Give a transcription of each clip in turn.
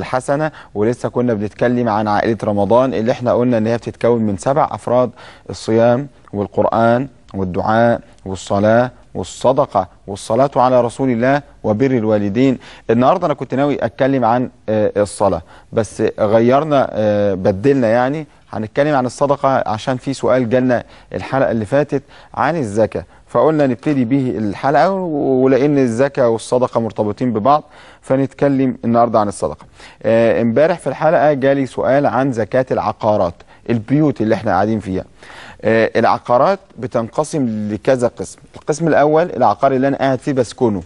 الحسنه، ولسه كنا بنتكلم عن عائله رمضان اللي احنا قلنا ان هي بتتكون من 7 افراد: الصيام والقران والدعاء والصلاه والصدقه والصلاه على رسول الله وبر الوالدين. النهارده انا كنت ناوي اتكلم عن الصلاه، بس غيرنا بدلنا، يعني هنتكلم عن الصدقه عشان في سؤال جالنا الحلقه اللي فاتت عن الزكاه، فقلنا نبتدي به الحلقه، ولان الزكاه والصدقه مرتبطين ببعض فنتكلم النهارده عن الصدقه. امبارح في الحلقه جالي سؤال عن زكاه العقارات، البيوت اللي احنا قاعدين فيها. العقارات بتنقسم لكذا قسم. القسم الاول العقار اللي انا قاعد فيه بسكنه،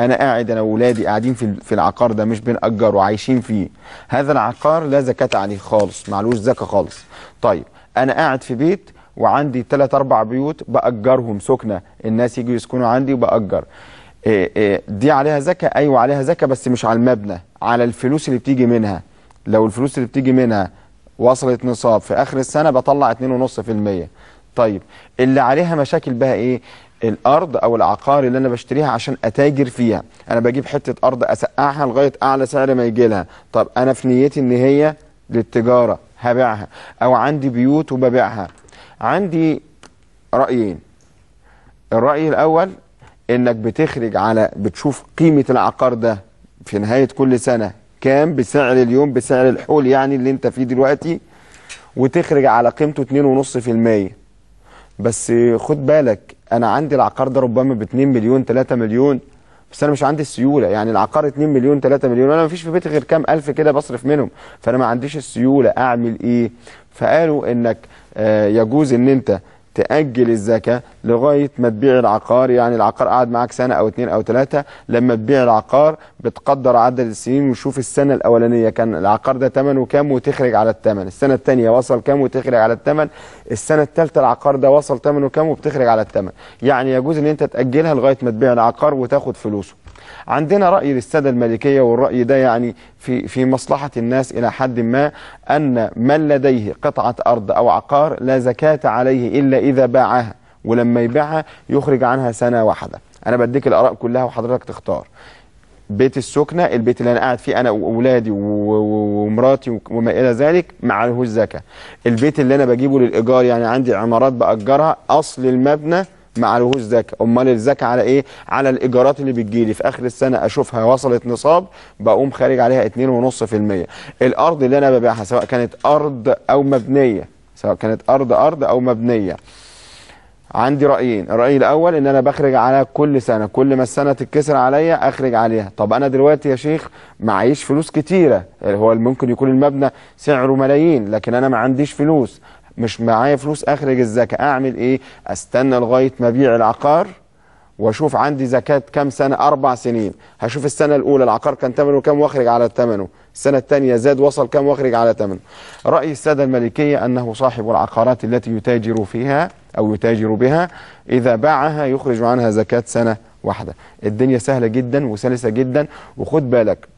انا واولادي قاعدين في العقار ده، مش بنأجره، عايشين فيه. هذا العقار لا زكاة عليه خالص، معلوش زكاة خالص. طيب انا قاعد في بيت وعندي 3 4 بيوت بأجرهم سكنة، الناس يجوا يسكنوا عندي وبأجر. دي عليها زكاة؟ ايوه عليها زكاة، بس مش على المبنى، على الفلوس اللي بتيجي منها. لو الفلوس اللي بتيجي منها وصلت نصاب في اخر السنه بطلع 2.5%. طيب اللي عليها مشاكل بقى ايه؟ الارض او العقار اللي انا بشتريها عشان اتاجر فيها، انا بجيب حته ارض اسقعها لغايه اعلى سعر ما يجي لها. طب انا في نيتي ان هي للتجاره هبيعها، او عندي بيوت وببيعها. عندي رايين. الراي الاول انك بتخرج بتشوف قيمه العقار ده في نهايه كل سنه كام بسعر اليوم، بسعر الحول يعني اللي انت فيه دلوقتي، وتخرج على قيمته 2.5%. بس خد بالك، انا عندي العقار ده ربما ب 2 مليون 3 مليون، بس انا مش عندي السيوله، يعني العقار 2 مليون 3 مليون انا مفيش في بيتي غير كام الف كده بصرف منهم، فانا ما عنديش السيوله، اعمل ايه؟ فقالوا انك يجوز ان انت تأجل الزكاة لغاية ما تبيع العقار، يعني العقار قعد معاك 1 أو 2 أو 3، لما تبيع العقار بتقدر عدد السنين وشوف السنة الأولانية كان العقار ده ثمنه كام وتخرج على الثمن، السنة الثانية وصل كام وتخرج على الثمن، السنة الثالثة العقار ده وصل ثمنه كام وبتخرج على الثمن. يعني يجوز إن أنت تأجلها لغاية ما تبيع العقار وتاخد فلوسه. عندنا رأي للسادة المالكية، والرأي ده يعني في مصلحة الناس إلى حد ما، أن من لديه قطعة أرض أو عقار لا زكاة عليه إلا إذا باعها، ولما يبيعها يخرج عنها 1 سنة. أنا بديك الآراء كلها وحضرتك تختار. بيت السكنة، البيت اللي أنا قاعد فيه أنا وأولادي ومراتي وما إلى ذلك، معلهوش زكاة. البيت اللي أنا بجيبه للإيجار، يعني عندي عمارات بأجرها، أصل المبنى معلهوش زكاة. امال الزكاة على ايه؟ على الايجارات اللي بتجيلي في اخر السنه، اشوفها وصلت نصاب بقوم خارج عليها 2.5%. الارض اللي انا ببيعها سواء كانت ارض او مبنيه، عندي رايين. الراي الاول ان انا بخرج عليها كل سنه، كل ما السنه تتكسر عليا اخرج عليها. طب انا دلوقتي يا شيخ معيش فلوس كتيره، هو ممكن يكون المبنى سعره ملايين لكن انا ما عنديش فلوس، مش معايا فلوس اخرج الزكاه، اعمل ايه؟ استنى لغايه ما ابيع العقار واشوف عندي زكاه كام سنه، 4 سنين، هشوف السنه الاولى العقار كان ثمنه كام واخرج على ثمنه، السنه الثانيه زاد وصل كام واخرج على ثمنه. راي الساده المالكيه انه صاحب العقارات التي يتاجر فيها او يتاجر بها اذا باعها يخرج عنها زكاه 1 سنة. الدنيا سهله جدا وسلسه جدا، وخد بالك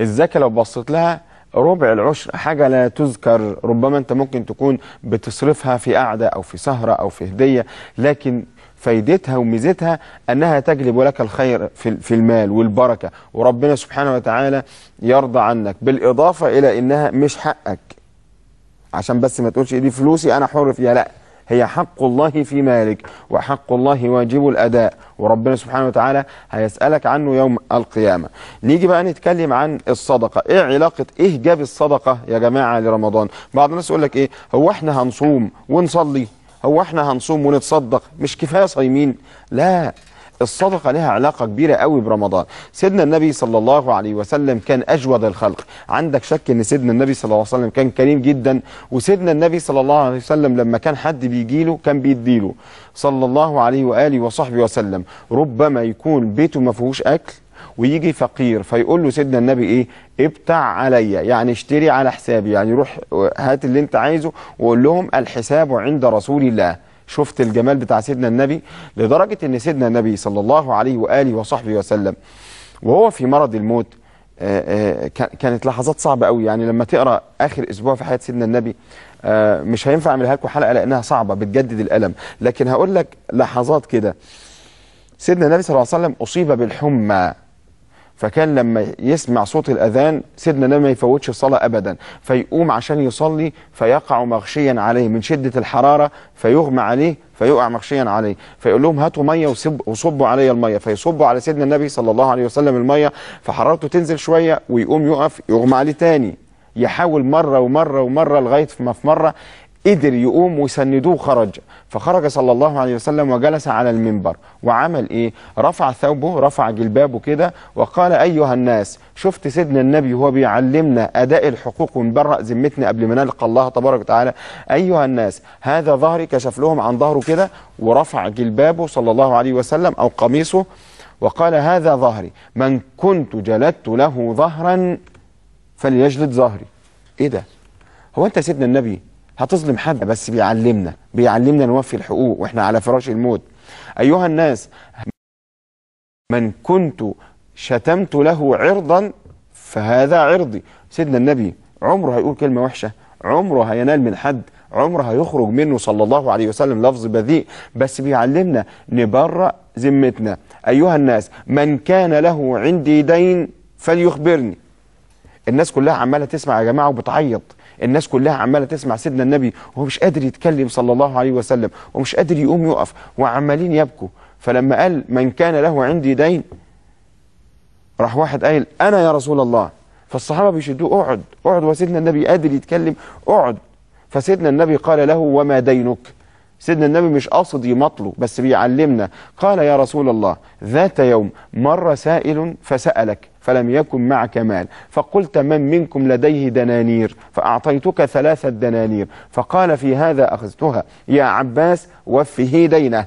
الزكاه لو بصيت لها 1/4 العشر حاجة لا تذكر، ربما أنت ممكن تكون بتصرفها في قعدة أو في سهرة أو في هدية، لكن فايدتها وميزتها أنها تجلب لك الخير في المال والبركة، وربنا سبحانه وتعالى يرضى عنك، بالإضافة إلى أنها مش حقك، عشان بس ما تقولش دي فلوسي أنا حر فيها، لأ، هي حق الله في مالك، وحق الله واجب الأداء، وربنا سبحانه وتعالى هيسألك عنه يوم القيامة. نيجي بقى نتكلم عن الصدقة. ايه علاقة إيجاب الصدقة يا جماعة لرمضان؟ بعض الناس يقول لك ايه، هو احنا هنصوم ونصلي؟ هو احنا هنصوم ونتصدق؟ مش كفاية صايمين؟ لا، الصدقة لها علاقة كبيرة قوي برمضان. سيدنا النبي صلى الله عليه وسلم كان أجود الخلق. عندك شك إن سيدنا النبي صلى الله عليه وسلم كان كريم جدا، وسيدنا النبي صلى الله عليه وسلم لما كان حد بيجيله كان بيديله صلى الله عليه وآله وصحبه وسلم. ربما يكون بيته ما فيهوش أكل ويجي فقير فيقول له سيدنا النبي ايه، ابتع عليا، يعني اشتري على حسابي، يعني روح هات اللي انت عايزه، وقول لهم الحساب عند رسول الله. شفت الجمال بتاع سيدنا النبي، لدرجة ان سيدنا النبي صلى الله عليه وآله وصحبه وسلم وهو في مرض الموت كانت لحظات صعبة قوي. يعني لما تقرأ آخر أسبوع في حياة سيدنا النبي، مش هينفع أعملها لكم حلقة لأنها صعبة بتجدد الألم، لكن هقول لك لحظات كده. سيدنا النبي صلى الله عليه وسلم أصيب بالحمى فكان لما يسمع صوت الأذان سيدنا النبي ما يفوتش الصلاة أبدا، فيقوم عشان يصلي فيقع مغشيا عليه من شدة الحرارة، فيغمى عليه فيقع مغشيا عليه، فيقول لهم هاتوا مية وصبوا علي المية، فيصبوا على سيدنا النبي صلى الله عليه وسلم المية، فحرارته تنزل شوية ويقوم يقف يغمى عليه تاني، يحاول مرة ومرة ومرة لغاية ما في مرة قدر يقوم وسندوه خرج، فخرج صلى الله عليه وسلم وجلس على المنبر وعمل ايه؟ رفع ثوبه، رفع جلبابه كده وقال: ايها الناس، شفت سيدنا النبي هو بيعلمنا اداء الحقوق ونبرأ ذمتنا قبل ما نلقى الله تبارك وتعالى. ايها الناس، هذا ظهري، كشف لهم عن ظهره كده ورفع جلبابه صلى الله عليه وسلم او قميصه وقال: هذا ظهري، من كنت جلدت له ظهرا فليجلد ظهري. ايه ده؟ هو انت سيدنا النبي هتظلم حد؟ بس بيعلمنا نوفي الحقوق واحنا على فراش الموت. ايها الناس، من كنت شتمت له عرضا فهذا عرضي. سيدنا النبي عمره هيقول كلمه وحشه، عمره هينال من حد، عمره هيخرج منه صلى الله عليه وسلم لفظ بذيء، بس بيعلمنا نبرأ ذمتنا. ايها الناس، من كان له عندي دين فليخبرني. الناس كلها عماله تسمع يا جماعه وبتعيط، الناس كلها عماله تسمع سيدنا النبي وهو مش قادر يتكلم صلى الله عليه وسلم، ومش قادر يقوم يقف، وعمالين يبكوا. فلما قال من كان له عندي دين، راح واحد قال: انا يا رسول الله. فالصحابه بيشدوه: اقعد اقعد، وسيدنا النبي قادر يتكلم، اقعد. فسيدنا النبي قال له: وما دينك؟ سيدنا النبي مش قاصد يمطله بس بيعلمنا. قال: يا رسول الله، ذات يوم مر سائل فسألك فلم يكن معك مال، فقلت: من منكم لديه دنانير؟ فأعطيتك 3 دنانير، فقال: في هذا أخذتها يا عباس وفيه دينه.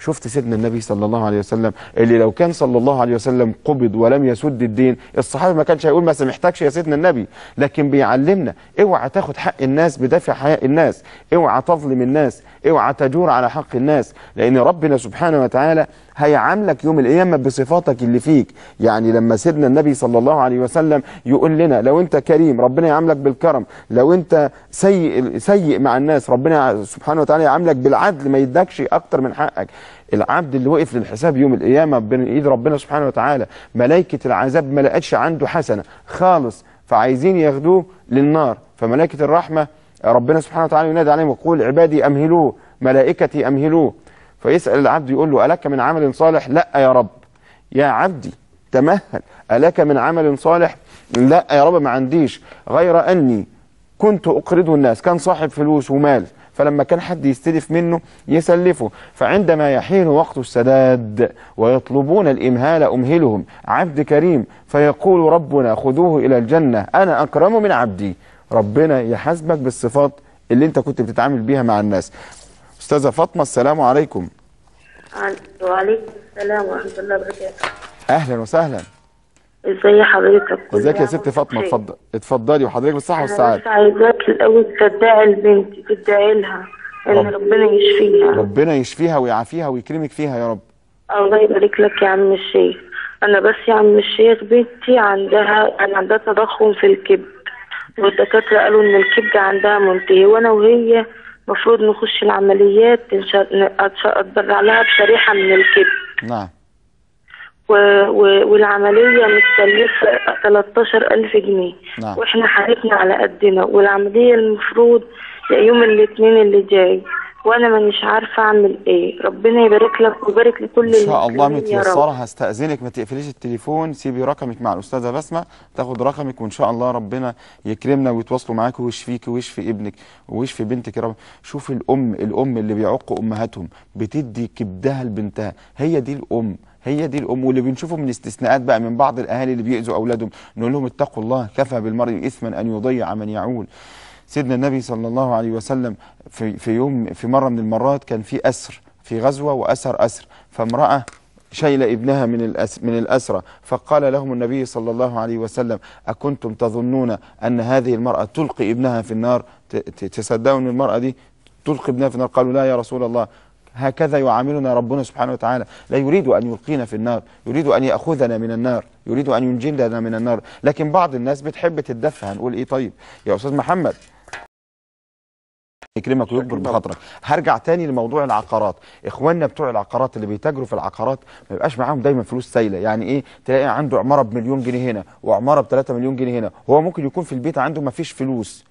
شفت سيدنا النبي صلى الله عليه وسلم اللي لو كان صلى الله عليه وسلم قبض ولم يسد الدين، الصحابة ما كانش هيقول ما سمحتكش يا سيدنا النبي، لكن بيعلمنا اوعى تاخد حق الناس بدافع حياء الناس، اوعى تظلم الناس، اوعى تجور على حق الناس، لأن ربنا سبحانه وتعالى هيعاملك يوم القيامة بصفاتك اللي فيك. يعني لما سيدنا النبي صلى الله عليه وسلم يقول لنا لو انت كريم ربنا يعاملك بالكرم، لو انت سيء مع الناس ربنا سبحانه وتعالى يعاملك بالعدل، ما يدكش اكتر من حقك. العبد اللي وقف للحساب يوم القيامة بين ايد ربنا سبحانه وتعالى، ملائكة العذاب ما لقتش عنده حسنة خالص، فعايزين ياخدوه للنار، فملائكة الرحمة ربنا سبحانه وتعالى ينادي عليهم ويقول: عبادي امهلوه، ملائكتي امهلوه. فيسأل العبد يقول له: ألك من عمل صالح؟ لأ يا رب. يا عبدي تمهل، ألك من عمل صالح؟ لأ يا رب ما عنديش، غير أني كنت أقرض الناس، كان صاحب فلوس ومال، فلما كان حد يستلف منه يسلفه، فعندما يحين وقت السداد ويطلبون الإمهال أمهلهم. عبد كريم، فيقول ربنا: خذوه إلى الجنة أنا أكرم من عبدي. ربنا يحاسبك بالصفات اللي أنت كنت بتتعامل بيها مع الناس. أستاذة فاطمة، السلام عليكم. وعليكم السلام ورحمة الله وبركاته. أهلا وسهلا. إزي حضرتك؟ إزيك يا ست فاطمة؟ اتفضلي وحضرتك بالصحة والسعادة. أنا بس عايزاك الأول تدعي لبنتي، تدعي لها إن ربنا يشفيها. ربنا يشفيها ويعافيها ويكرمك فيها يا رب. الله يبارك لك يا عم الشيخ. أنا بس يا عم الشيخ بنتي عندها تضخم في الكبد، والدكاترة قالوا إن الكبد عندها منتهي، وأنا وهي المفروض نخش العمليات اتبرع لها بشريحه من الكبد. نعم. والعمليه متكلفه 13,000 جنيه. نعم. واحنا حالتنا على قدنا، والعمليه المفروض يوم الاثنين اللي جاي، وانا مانيش عارفه اعمل ايه. ربنا يبارك لك ويبارك لكل المسلمين. ان شاء الله متيسره. هستاذنك ما تقفليش التليفون، سيبي رقمك مع الاستاذه بسمه تاخد رقمك، وان شاء الله ربنا يكرمنا ويتواصلوا معاك ويشفيك ويشفي ابنك ويشفي بنتك يا رب. شوف الام اللي بيعق امهاتهم بتدي كبدها لبنتها، هي دي الام، هي دي الام. واللي بنشوفه من استثناءات بقى من بعض الاهالي اللي بيأذوا اولادهم، نقول لهم اتقوا الله، كفى بالمرء اثما ان يضيع من يعول. سيدنا النبي صلى الله عليه وسلم في مرة من المرات كان في أسر، في غزوة وأسر أسر، فامرأة شيل ابنها من الأسرة، فقال لهم النبي صلى الله عليه وسلم: أكنتم تظنون أن هذه المرأة تلقي ابنها في النار؟ تصدقوا أن المرأة دي تلقي ابنها في النار؟ قالوا: لا يا رسول الله، هكذا يعاملنا ربنا سبحانه وتعالى، لا يريد أن يلقينا في النار، يريد أن يأخذنا من النار، يريد أن ينجينا من النار. لكن بعض الناس بتحب تتدفى، هنقول إيه طيب يا أستاذ محمد؟ يكرمك ويكبر بخاطرك. هرجع تاني لموضوع العقارات، اخواننا بتوع العقارات اللي بيتاجروا في العقارات ما يبقاش معاهم دايما فلوس سايله، يعني ايه؟ تلاقي عنده عماره بمليون جنيه هنا وعماره ب 3 مليون جنيه هنا، هو ممكن يكون في البيت عنده ما فيش فلوس.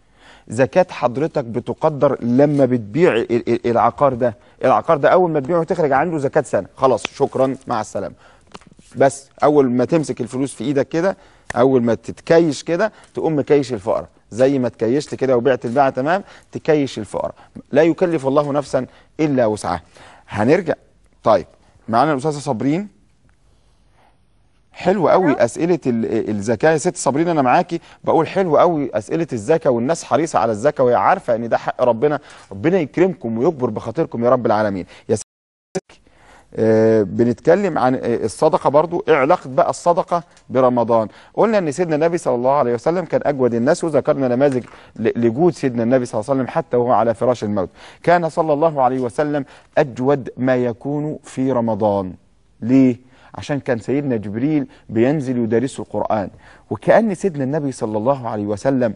زكاة حضرتك بتقدر لما بتبيع العقار ده، العقار ده اول ما تبيعه تخرج عنده زكاة سنه، خلاص شكرا مع السلامه. بس اول ما تمسك الفلوس في ايدك كده، اول ما تتكيش كده تقوم مكيش الفقراء، زي ما تكيشت كده وبعت البيعه تمام تكيش الفقراء. لا يكلف الله نفسا الا وسعها. هنرجع طيب معانا الاستاذه صابرين. حلو قوي اسئله الزكاه يا ست صابرين، انا معاكي. بقول حلو قوي اسئله الزكاه، والناس حريصه على الزكاه وهي عارفه ان ده حق ربنا. ربنا يكرمكم ويكبر بخاطركم يا رب العالمين. يا ست بنتكلم عن الصدقه برضو، ايه علاقه بقى الصدقه برمضان؟ قلنا ان سيدنا النبي صلى الله عليه وسلم كان اجود الناس، وذكرنا نماذج لجود سيدنا النبي صلى الله عليه وسلم حتى وهو على فراش الموت. كان صلى الله عليه وسلم اجود ما يكون في رمضان. ليه؟ عشان كان سيدنا جبريل بينزل يدرسه القران، وكأن سيدنا النبي صلى الله عليه وسلم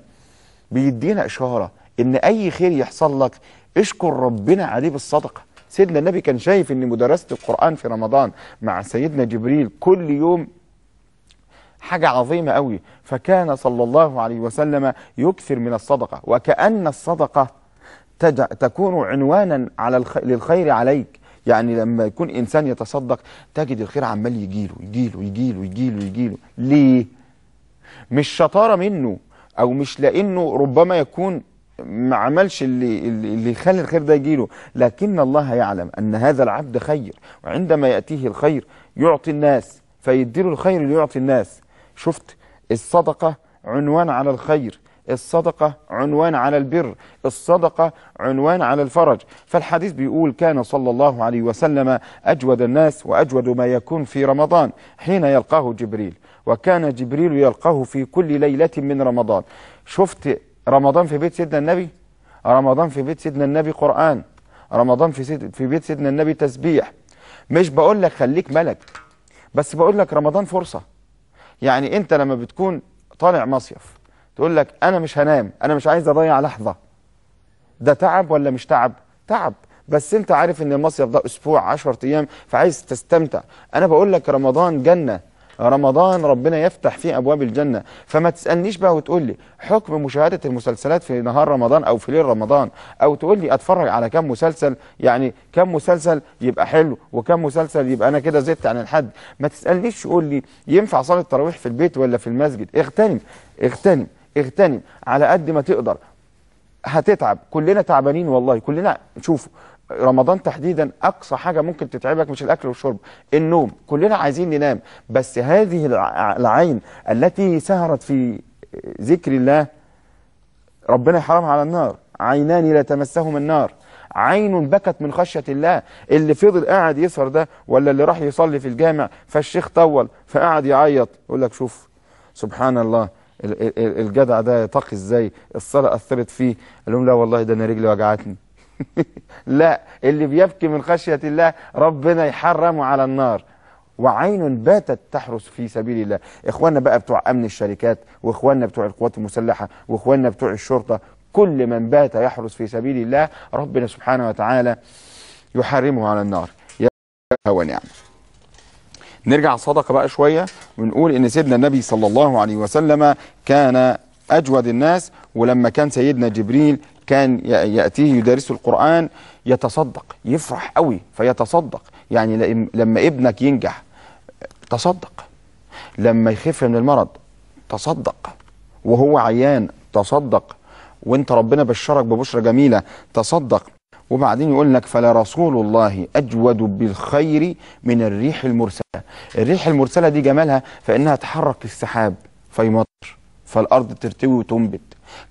بيدينا اشاره ان اي خير يحصل لك اشكر ربنا عليه بالصدقه. سيدنا النبي كان شايف ان مدرسة القرآن في رمضان مع سيدنا جبريل كل يوم حاجة عظيمة قوي، فكان صلى الله عليه وسلم يكثر من الصدقة، وكأن الصدقة تكون عنوانا على للخير عليك. يعني لما يكون إنسان يتصدق تجد الخير عمال يجيله يجيله يجيله يجيله يجيله. ليه؟ مش شطارة منه، أو مش لأنه ربما يكون ما عملش اللي يخلي الخير ده يجيله، لكن الله يعلم ان هذا العبد خير، وعندما ياتيه الخير يعطي الناس، فيديله الخير اللي يعطي الناس. شفت؟ الصدقه عنوان على الخير، الصدقه عنوان على البر، الصدقه عنوان على الفرج. فالحديث بيقول كان صلى الله عليه وسلم اجود الناس واجود ما يكون في رمضان حين يلقاه جبريل، وكان جبريل يلقاه في كل ليله من رمضان. شفت؟ رمضان في بيت سيدنا النبي، رمضان في بيت سيدنا النبي قرآن، رمضان في بيت سيدنا النبي تسبيح. مش بقول لك خليك ملك، بس بقول لك رمضان فرصة. يعني انت لما بتكون طالع مصيف تقول لك انا مش هنام، انا مش عايز اضيع لحظة، ده تعب ولا مش تعب؟ تعب، بس انت عارف ان المصيف ده اسبوع 10 ايام فعايز تستمتع. انا بقول لك رمضان جنة، رمضان ربنا يفتح فيه ابواب الجنه. فما تسالنيش بقى وتقول لي حكم مشاهده المسلسلات في نهار رمضان او في ليل رمضان، او تقول لي اتفرج على كام مسلسل، يعني كام مسلسل يبقى حلو وكام مسلسل يبقى انا كده زدت عن الحد. ما تسالنيش تقول لي ينفع صلاه التراويح في البيت ولا في المسجد. اغتنم اغتنم اغتنم على قد ما تقدر، هتتعب. كلنا تعبانين والله، كلنا. شوفوا رمضان تحديدا اقصى حاجه ممكن تتعبك مش الاكل والشرب، النوم. كلنا عايزين ننام، بس هذه العين التي سهرت في ذكر الله ربنا يحرمها على النار. عينان لا تمسهما النار، عين بكت من خشيه الله. اللي فضل قاعد يسهر ده، ولا اللي راح يصلي في الجامع فالشيخ طول فقعد يعيط، يقول لك شوف سبحان الله الجدع ده يتقي ازاي، الصلاه اثرت فيه. قال لهم لا والله ده انا رجلي وجعتني. لا، اللي بيبكي من خشية الله ربنا يحرمه على النار. وعين باتت تحرس في سبيل الله. اخواننا بقى بتوع امن الشركات، واخواننا بتوع القوات المسلحة، واخواننا بتوع الشرطة، كل من بات يحرس في سبيل الله ربنا سبحانه وتعالى يحرمه على النار. يا هو نعم. نرجع الصدقة بقى شوية، ونقول ان سيدنا النبي صلى الله عليه وسلم كان اجود الناس، ولما كان سيدنا جبريل كان يأتيه يدرس القرآن يتصدق، يفرح قوي فيتصدق. يعني لما ابنك ينجح تصدق، لما يخف من المرض تصدق، وهو عيان تصدق، وانت ربنا بشرك ببشرة جميلة تصدق. وبعدين يقول لك فلرسول الله أجود بالخير من الريح المرسلة. الريح المرسلة دي جمالها فإنها تحرك السحاب فيمطر فالأرض ترتوي وتنبت،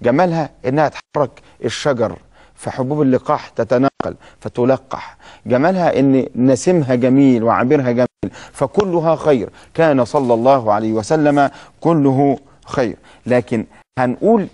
جمالها انها تحرك الشجر فحبوب اللقاح تتناقل فتلقح، جمالها ان نسمها جميل وعبيرها جميل فكلها خير. كان صلى الله عليه وسلم كله خير. لكن هنقول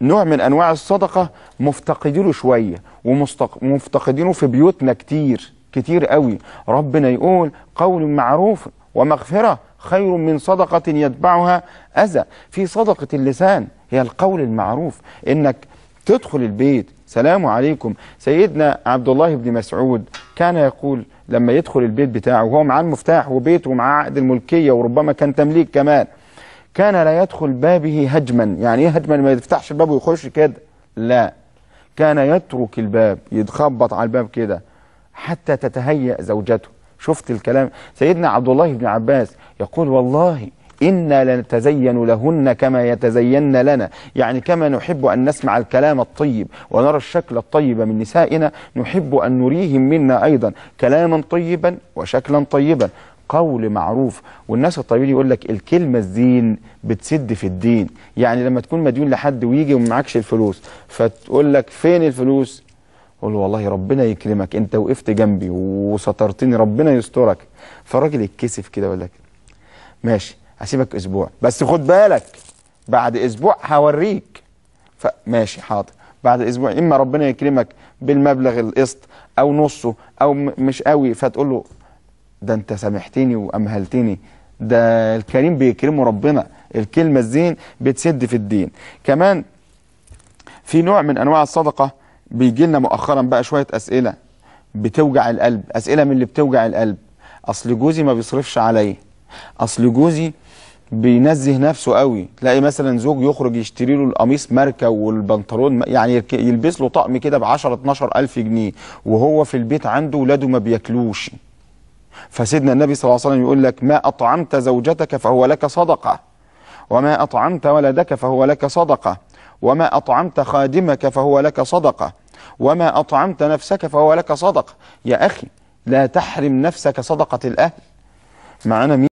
نوع من انواع الصدقه مفتقدينه شويه، ومفتقدينه في بيوتنا كتير كتير قوي. ربنا يقول قول معروف ومغفره خير من صدقه يتبعها اذى. في صدقه اللسان هي القول المعروف، انك تدخل البيت سلام عليكم. سيدنا عبد الله بن مسعود كان يقول لما يدخل البيت بتاعه وهو معاه المفتاح وبيته ومعاه عقد الملكية وربما كان تمليك كمان، كان لا يدخل بابه هجما. يعني ايه هجما؟ ما يفتحش الباب ويخش كده، لا، كان يترك الباب، يتخبط على الباب كده حتى تتهيأ زوجته. شفت الكلام؟ سيدنا عبد الله بن عباس يقول والله إنا لنتزين لهن كما يتزين لنا، يعني كما نحب أن نسمع الكلام الطيب ونرى الشكل الطيب من نسائنا، نحب أن نريهم منا أيضا كلاما طيبا وشكلا طيبا، قول معروف. والناس الطيبين يقول لك الكلمة الزين بتسد في الدين. يعني لما تكون مديون لحد ويجي ومعكش الفلوس فتقول لك فين الفلوس؟ قول والله ربنا يكرمك، انت وقفت جنبي وسترتني، ربنا يسترك. فالراجل يتكسف كده يقول لك ماشي هسيبك اسبوع بس خد بالك بعد اسبوع هوريك. فماشي حاضر، بعد اسبوع اما ربنا يكرمك بالمبلغ القسط او نصه او مش قوي، فتقول له ده انت سامحتني وامهلتني، ده الكريم بيكرمه ربنا. الكلمه الزين بتسد في الدين. كمان في نوع من انواع الصدقه بيجي لنا مؤخرا بقى شويه اسئله بتوجع القلب، اسئله من اللي بتوجع القلب. اصل جوزي ما بيصرفش عليه، اصل جوزي بينزه نفسه قوي. تلاقي مثلا زوج يخرج يشتري له القميص ماركه والبنطلون، يعني يلبس له طقم كده ب 10 12000 جنيه وهو في البيت عنده ولاده ما بياكلوش. فسيدنا النبي صلى الله عليه وسلم يقول لك ما أطعمت زوجتك فهو لك صدقة، وما أطعمت ولدك فهو لك صدقة، وما أطعمت خادمك فهو لك صدقة، وما أطعمت نفسك فهو لك صدقة. يا أخي لا تحرم نفسك صدقة الأهل. معنا مين؟